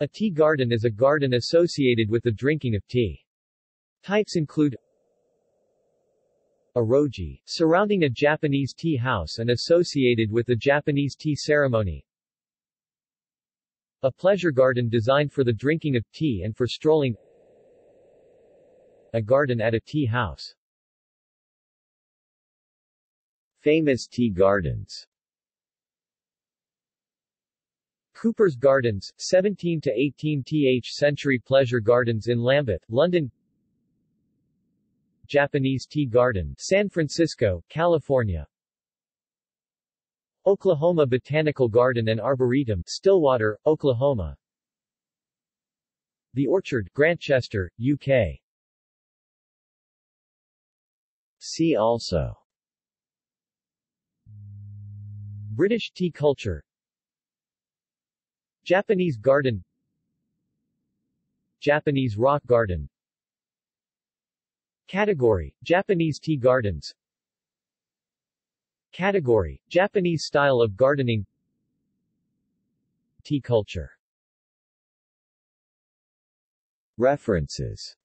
A tea garden is a garden associated with the drinking of tea. Types include a roji, surrounding a Japanese tea house and associated with the Japanese tea ceremony. A pleasure garden designed for the drinking of tea and for strolling. A garden at a tea house. Famous tea gardens. Cooper's Gardens, 17th to 18th century pleasure gardens in Lambeth, London. Japanese Tea Garden, San Francisco, California. Oklahoma Botanical Garden and Arboretum, Stillwater, Oklahoma. The Orchard, Grantchester, UK. See also: British tea culture, Japanese garden, Japanese rock garden. Category: Japanese tea gardens. Category: Japanese style of gardening. Tea culture. References.